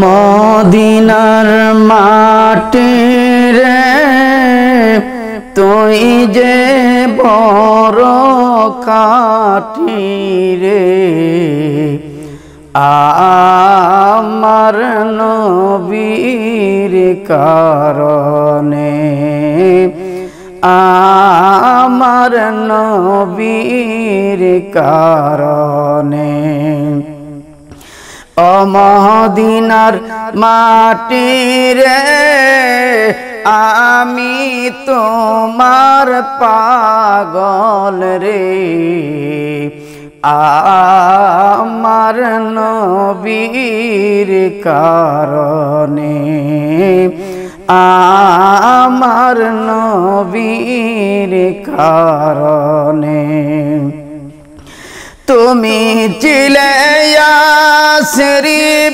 মদিনার মাটি রে তুই যে বড় কাটি রে আমার নবীর কারণে আমার নবীর কারণে ओ মদিনার মাটি রে আমি তোমার পাগল রে আমার নবীর কারণে আমার নবীর কারণে তুমি ছিলে शरीब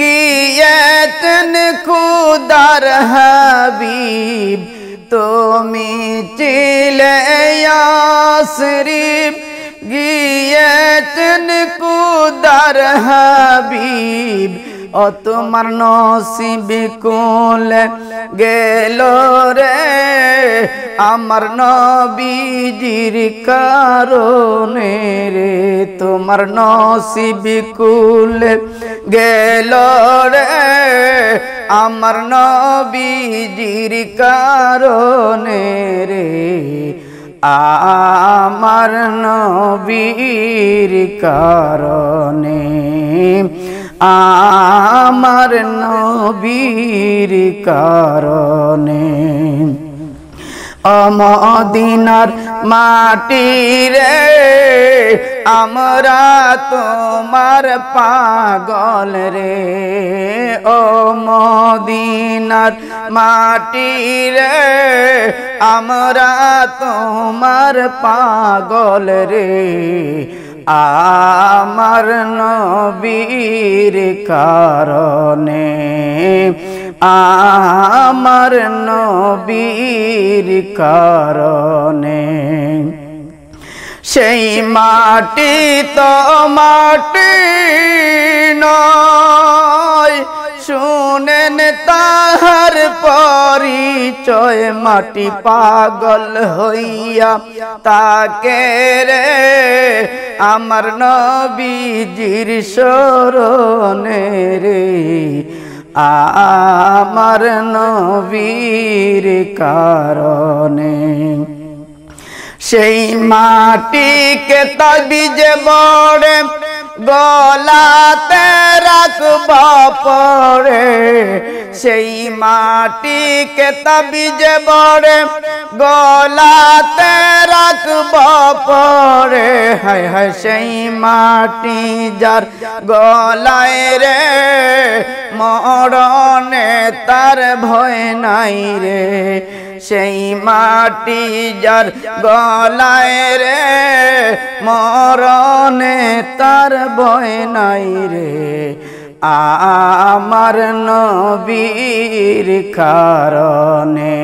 गियतन खुदार हबीब तुमी चिले या शरीब गियतन खुदार हबीब ओ तुमार नसीब कुल गेलो रे আমার নবীজির কারণে রে তোমার নসিব কুল গেল রে আমার নবীজির কারণে রে আমার নবীর কারণে আমার নবীর কারণে মদিনার মাটি রে আমরা তোমার পাগল রে ও মদিনার মাটি রে আমরা তোমার পাগল রে আমার নবীর কারণে আমার নবীর কারণে সেই মাটি তো মাটি নয় শুনেন তাহার পরিচয় মাটি পাগল হইয়া তাকে রে আমার নবীজির শরণে রে আমার নবীর কারণে সেই মাটিকে তাবিজ বড়ে গলাতে রাখব পরে সেই মাটিকে তাবিজ বড়ে গলাতে রাখব পরে হায় হায় সেই মাটি যার গলায় রে মরণে তার ভয় নাই রে সেই মাটি যার গলায় রে মরণে তার ভয় নাই রে আমার নবীর কারণে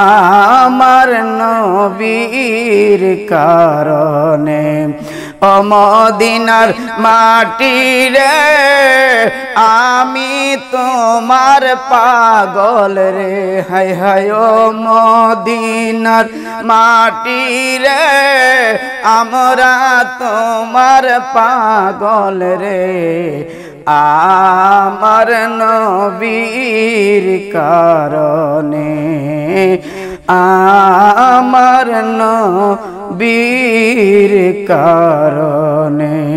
আমার নবীর কারণে ও মদিনার মাটি রে আমি তোমার পাগল রে হায় হায় ও মদিনার মাটি রে আমরা তোমার পাগল রে আমার নবীর কারণে আমার নবীর কারণে।